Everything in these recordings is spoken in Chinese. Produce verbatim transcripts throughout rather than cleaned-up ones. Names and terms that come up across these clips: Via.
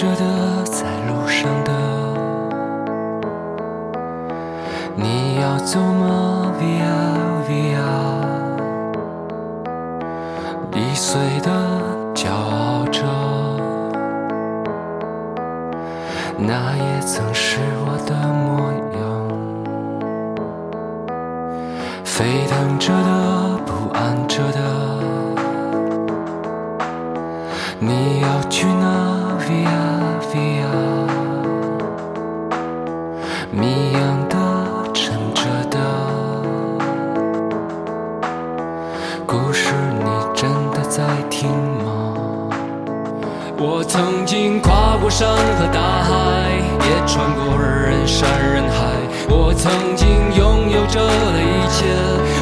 着的，在路上的。你要走吗 ？Via Via， 易碎的，骄傲着。那也曾是我的模样，沸腾着的，不安着的。 你要去哪 ？Via Via， 谜样的，沉着的故事，你真的在听吗？我曾经跨过山和大海，也穿过人山人海。我曾经拥有着的一切，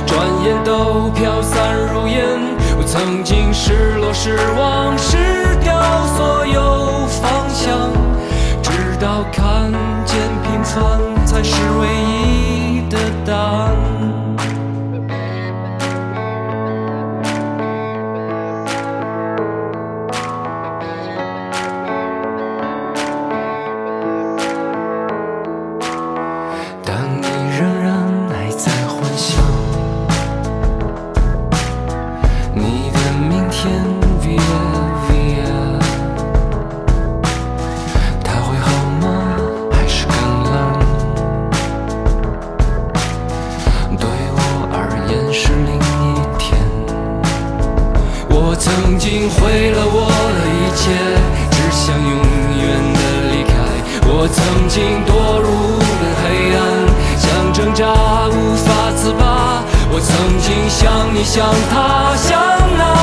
转眼都飘散如烟。 曾经失落、失望、失掉所有方向，直到看见平凡才是唯一的答案。但你仍然还在幻想。 曾经毁了我的一切，只想永远的离开。我曾经堕入无边黑暗，想挣扎无法自拔。我曾经像你，像他，像那。